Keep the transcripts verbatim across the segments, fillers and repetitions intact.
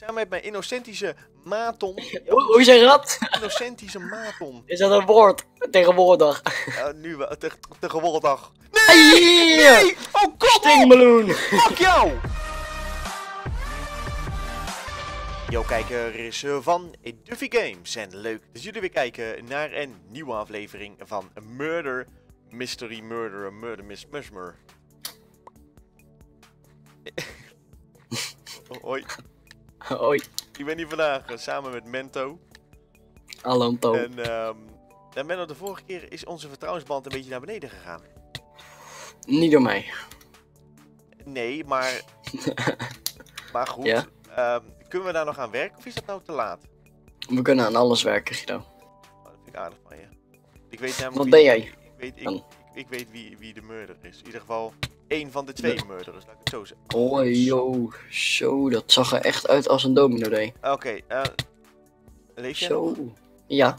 Samen met mijn innocentische maton. Hoe is een rat? Innocentische maton. Is dat een woord? Tegenwoordig. Ja, nu wel. Te tegenwoordig. Nee! Yeah! Nee! Oh god! Stingmeloen! Fuck jou! Yo kijkers van Duffy Games en leuk dat jullie weer kijken naar een nieuwe aflevering van Murder Mystery Murderer Murder Miss Meshmer. Oh, hoi. Hoi. Ik ben hier vandaag uh, samen met Menno. Hallo Anto. En, um, en Menno, de vorige keer is onze vertrouwensband een beetje naar beneden gegaan. Niet door mij. Nee, maar... maar goed. Ja? Um, kunnen we daar nog aan werken of is dat nou te laat? We kunnen aan alles werken, Guido. Oh, dat vind ik aardig van je. Ik weet namelijk Wat ben jij? Ik weet, ik, ik, ik weet wie, wie de murder is. In ieder geval... Eén van de twee murders, laat ik het zo zeggen. Oh, yo. Zo, dat zag er echt uit als een domino day. Oké, okay, uh, leef je nog? Ja.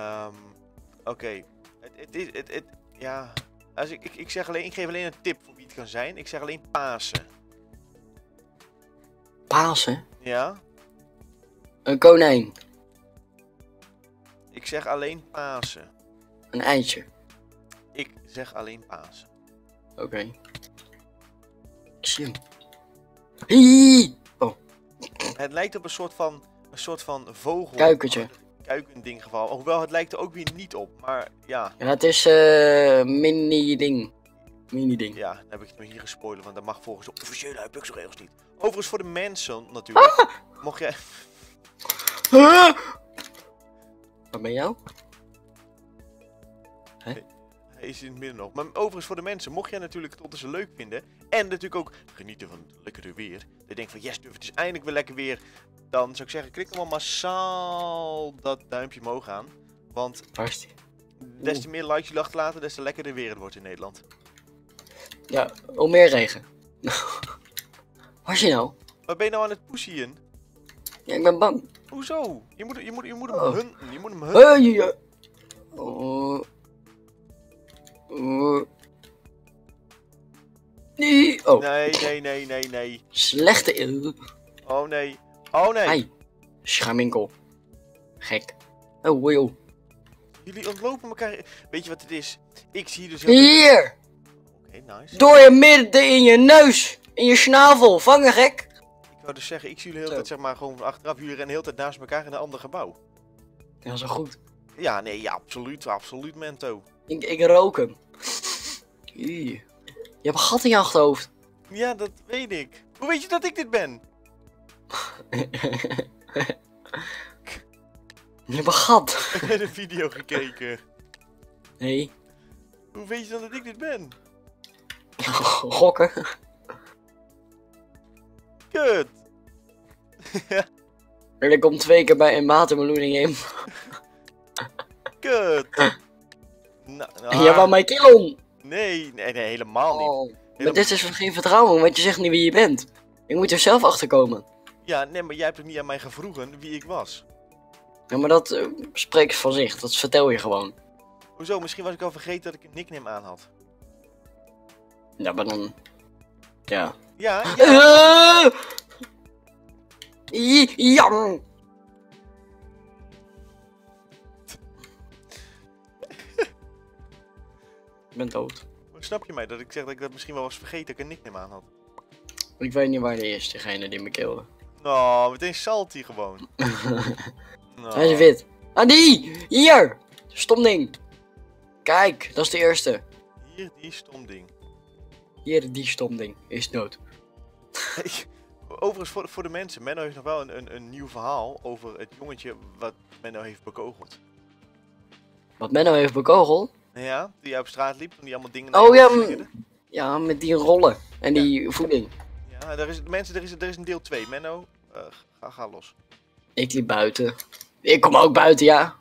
Um, Oké. Okay. Het is, het, het, ja. Als ik, ik, ik, zeg alleen, ik geef alleen een tip voor wie het kan zijn. Ik zeg alleen Pasen. Pasen? Ja. Een konijn. Ik zeg alleen Pasen. Een eitje. Ik zeg alleen Pasen. Oké. Okay. Ik zie hem. Hieeeeee! Oh. Het lijkt op een soort van, een soort van vogel. Kuikentje. Kuikending geval. Hoewel, het lijkt er ook weer niet op, maar ja. Ja, het is eh, uh, mini-ding. Mini-ding. Ja, dan heb ik het me hier gespoilerd, want dat mag volgens de officiële Hypixel-regels niet. Overigens voor de mensen, natuurlijk. Ah! Mocht jij... Ah! Wat ben jij? Hè? Nee. Hij is in het midden nog. Maar overigens voor de mensen, mocht jij natuurlijk het ondertussen leuk vinden. En natuurlijk ook genieten van het lekkere weer. Dat je denkt van yes, durf, het is eindelijk weer lekker weer. Dan zou ik zeggen, klik hem al massaal dat duimpje omhoog aan. Want des te meer likes jullie achterlaten, des te lekkerder weer het wordt in Nederland. Ja, hoe meer regen. Waar is je nou? Waar ben je nou aan het poesien? Ja, ik ben bang. Hoezo? Je moet, je moet, je moet hem oh. hunten. Je moet hem hunten. Hey, ja. Oh... Uh. Nee. Oh. nee, nee, nee, nee, nee. Slechte eeuw. Oh nee, oh nee. Hey, schaminkel. Gek. Oh, wow. Jullie ontlopen elkaar. Weet je wat het is? Ik zie dus... Hier! Oké, okay, nice. Door je midden in je neus. In je snavel. Vangen, gek. Ik wou dus zeggen, ik zie jullie heel tijd zeg maar gewoon van achteraf. Jullie rennen heel tijd naast elkaar in een ander gebouw. Dat is wel goed. Ja, nee, ja, absoluut. Absoluut, Menno. Ik, ik rook hem. Je hebt een gat in je achterhoofd. Ja, dat weet ik. Hoe weet je dat ik dit ben? Je hebt een gat. Ik heb een video gekeken. Nee. Hoe weet je dan dat ik dit ben? Gokken. Kut. En ik kom twee keer bij een watermeloening in. Kut. Nou, nou, jij wou mij killen! Nee, nee, nee, helemaal niet. Oh, helemaal... Maar dit is geen vertrouwen, want je zegt niet wie je bent. Ik moet er zelf achter komen. Ja, nee, maar jij hebt het niet aan mij gevroegen wie ik was. Ja, maar dat uh, spreekt van zich, dat vertel je gewoon. Hoezo, misschien was ik al vergeten dat ik een nickname aan had. Ja, maar dan... Ja. Ja, ja. Uh! Jam! Ik ben dood. Snap je mij dat ik zeg dat ik dat misschien wel was vergeten dat ik een nickname aan had? Ik weet niet waar de eerstegene die me kilde. Oh, meteen salty gewoon. Oh. Hij is wit. Ah, die! Hier! Stom ding. Kijk, dat is de eerste. Hier, die stom ding. Hier, die stom ding. Is dood. Overigens, voor, voor de mensen, Menno heeft nog wel een, een, een nieuw verhaal over het jongetje wat Menno heeft bekogeld. Wat Menno heeft bekogeld? Ja, die op straat liep en die allemaal dingen... Oh ja, ja, met die rollen en ja. Die voeding. Ja, er is, mensen, er is, er is een deel twee. Menno, uh, ga, ga los. Ik liep buiten. Ik kom ook buiten, ja.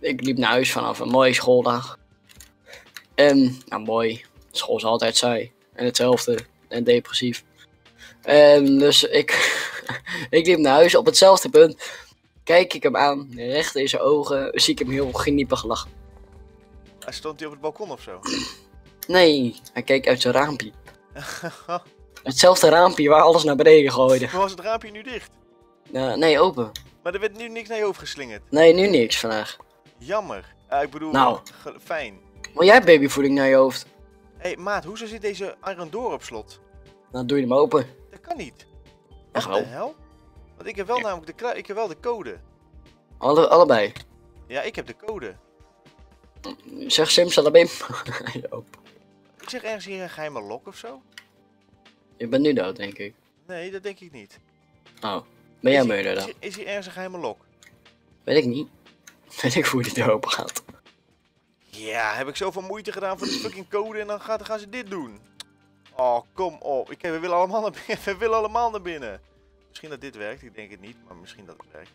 Ik liep naar huis vanaf een mooie schooldag. En, nou mooi, school is altijd saai. En hetzelfde. En depressief. En dus ik, ik liep naar huis op hetzelfde punt. Kijk ik hem aan, recht in zijn ogen, zie ik hem heel geniepig lachen. Stond hij op het balkon of zo? Nee, hij keek uit zijn raampje. Hetzelfde raampje waar alles naar beneden gooide. Maar was het raampje nu dicht? Uh, nee, open. Maar er werd nu niks naar je hoofd geslingerd? Nee, nu niks vandaag. Jammer. Uh, ik bedoel, nou, fijn. Wil jij babyvoeding naar je hoofd? Hé, hey, maat, hoezo zit deze Arendor op slot? Dan doe je hem open. Dat kan niet. Echt wel? Wat de hel? Want ik heb wel ja. namelijk de, ik heb wel de code. Alle, allebei? Ja, ik heb de code. Zeg Sims, allebei. Ik zeg ergens hier een geheime lok of zo? Je bent nu dood, denk ik. Nee, dat denk ik niet. Oh, ben jij murder dan? Is, is hier ergens een geheime lok? Weet ik niet. Weet ik hoe die erop gaat. Ja, heb ik zoveel moeite gedaan voor de fucking code en dan gaan, gaan ze dit doen. Oh, kom op. Ik, we, willen allemaal naar binnen. we willen allemaal naar binnen. Misschien dat dit werkt, ik denk het niet, maar misschien dat het werkt.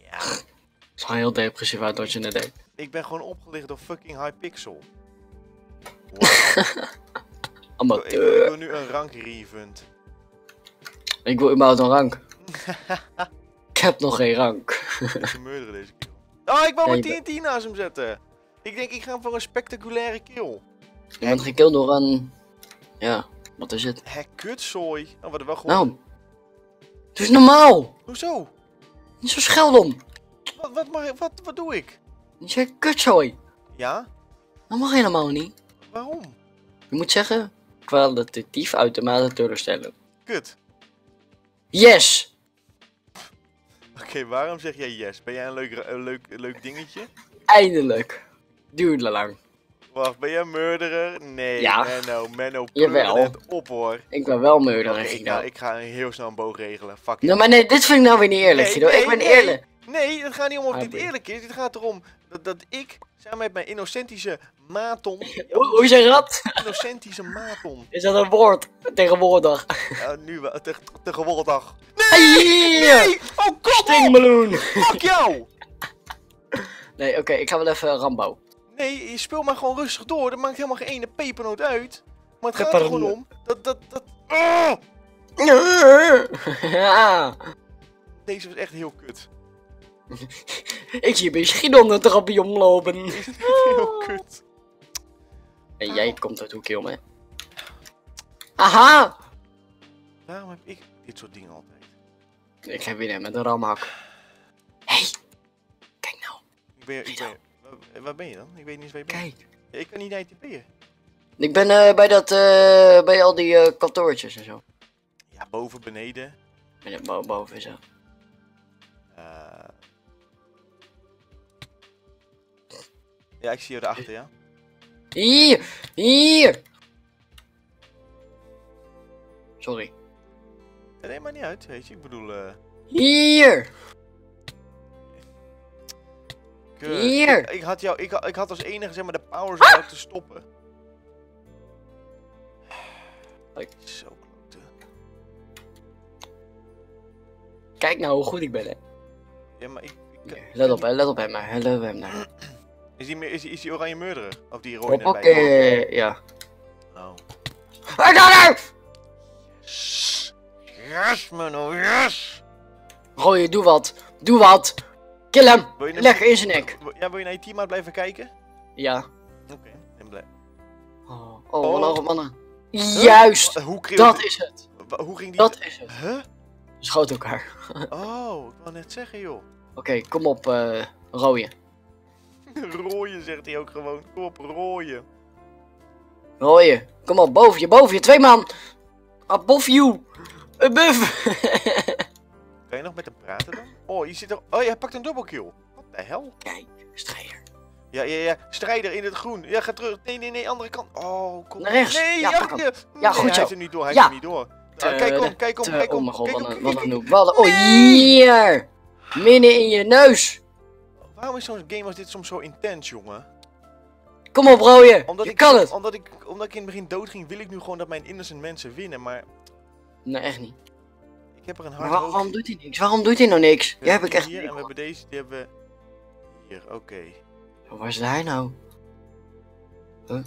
Ja. Het is wel heel depressief uit wat je net deed. Ik ben gewoon opgelicht door fucking Hypixel. Wow. Amateur. Ik wil nu een rank revent. Ik wil überhaupt een rank. Ik heb nog geen rank. Ik vermeurderen deze kill. Oh, ik wou ja, mijn T N T naast hem zetten. Ik denk, ik ga voor een spectaculaire kill. Je bent gekild door een... Ja, wat is het? Hé, kutzooi. Oh, we hadden wel gewoon... Nou, het is normaal. Hoezo? Niet zo scheldom. Wat, wat, mag, wat, wat doe ik? Je zegt kutzooi. Ja? Dat mag helemaal niet. Waarom? Je moet zeggen, kwalitatief uitermate teleurstellen. Kut. Yes! Oké, okay, waarom zeg jij yes? Ben jij een leuk, een leuk, een leuk dingetje? Eindelijk. Duurde lang. Wacht, ben jij murderer? Nee, ja. Menno, Menno, jawel. Het op hoor. Ik ben wel murderer, Guido. Okay, nou, ik ga heel snel een boog regelen, fuck it. No, maar nee, dit vind ik nou weer niet eerlijk, Guido. Nee, nee, ik ben nee. eerlijk. Nee, het gaat niet om of ah, dit eerlijk is. Het gaat erom dat, dat ik, samen met mijn innocentische maton... Hoe is een rat? Innocentische maton. Is dat een woord? Tegenwoordig. Ja, nu wel. Te, tegenwoordig. Nee! Nee! Oh, god! Stingballoon! Fuck jou! Nee, oké, okay, ik ga wel even Rambo. Nee, je speelt maar gewoon rustig door. Dat maakt helemaal geen ene pepernoot uit. Maar het gaat er gewoon om dat... dat, dat... Oh! Ja. Deze was echt heel kut. Ik zie misschien onder de trapje omlopen. Is dit heel kut? En jij komt uit hoekje om, hè? Aha! Waarom heb ik dit soort dingen altijd? Ik ga winnen met een ramhak. Hé! Hey. Kijk nou. Ik ben, ik ben, waar, waar ben je dan? Ik weet niet eens waar je bent. Kijk. Ja, ik kan niet naar I T P'en. Ik ben uh, bij dat, uh, bij al die uh, kantoortjes en zo. Ja, boven, beneden. En bo boven is dat. Uh... Ja, ik zie je erachter, ja. Hier! Hier! Sorry. Dat neemt maar niet uit, weet je. Ik bedoel... Uh... Hier! Kut. Hier! Ik, ik, had jou, ik, ik had als enige, zeg maar, de powers om ah! te stoppen. Kijk. Zo klote. Kijk nou hoe goed ik ben, hè. Ja, maar ik... ik ja, let op, hè. Let op hem, hè. Let op hem, nou. Is die, is, die, is die oranje murderer? Of die rode erbij? Oké, ja. Oh. I got it! Yes! Yes, Menno, yes! Rooie, doe wat! Doe wat! Kill hem! Leg in zijn nek! Ja, wil je naar je teammaat blijven kijken? Ja. Oké, okay. En blij. Oh, oh, oh. Mannen, mannen. Huh? Juist! Huh? Hoe dat is het! W hoe ging die... Dat is het! Huh? Schoot elkaar. Oh, ik wou net zeggen, joh. Oké, okay, kom op, uh, rooie. Rooien zegt hij ook gewoon. Kom op, rooien. Rooien. Kom op, boven je, boven je. Twee man. Above you. Above. Kan je nog met hem praten dan? Oh, je zit er... Oh, hij pakt een dubbelkill. Wat de hel? Kijk, strijder. Ja, ja, ja. Strijder in het groen. Ja, ga terug. Nee, nee, nee. Andere kant. Oh, kom. Naar rechts. Nee, ja, achter je. Ja, goed zo. Hij is er niet door. Hij is er niet door. Kijk om, kijk om, kijk om. Oh mijn god, wat een noob. Oh, hier. Midden in je neus. Waarom is zo'n game als dit soms zo intens, jongen? Kom op, rooie! Omdat je ik, kan het! Omdat ik, omdat ik in het begin dood ging, wil ik nu gewoon dat mijn innocent mensen winnen, maar... Nee, echt niet. Ik heb er een hard hoofd. Waarom doet hij niks? Waarom doet hij nou niks? Jij heb ik echt hier, en we hebben deze, die hebben we... Hier, oké. Okay. Waar is hij nou? Huh? Oké,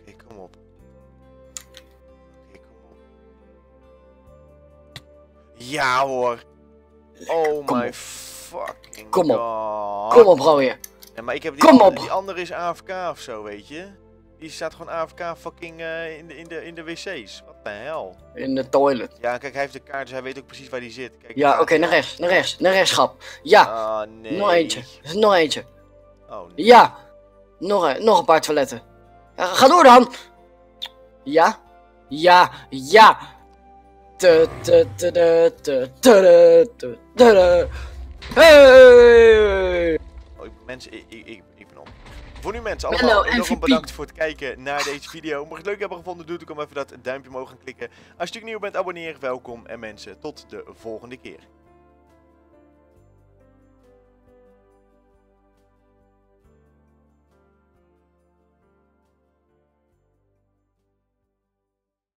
okay, kom op. Oké, okay, kom op. Ja, hoor! Oh kom my fucking Kom op. God. Kom op, rooie. Ja, maar ik heb die, Kom op. die andere is A F K of zo, weet je? Die staat gewoon A F K fucking uh, in, de, in, de, in de wc's. Wat de hel? In de toilet. Ja, kijk, hij heeft de kaart, dus hij weet ook precies waar die zit. Kijk, ja, oké, okay, naar rechts, naar rechts, naar rechts, grap. Ja, oh, nee. Nog eentje, nog eentje. Oh, nee. Ja, nog een, nog een paar toiletten. Ja, ga door dan! Ja, ja, ja! Te, te, te, te, te, te, te, te. Hey! Oh, mensen, ik, ik, ik, ik ben op. Voor nu mensen, allemaal enorm bedankt voor het kijken naar deze video. Mocht je het leuk hebben gevonden, doe dan even dat duimpje omhoog gaan klikken. Als je natuurlijk nieuw bent, abonneer, welkom. En mensen, tot de volgende keer.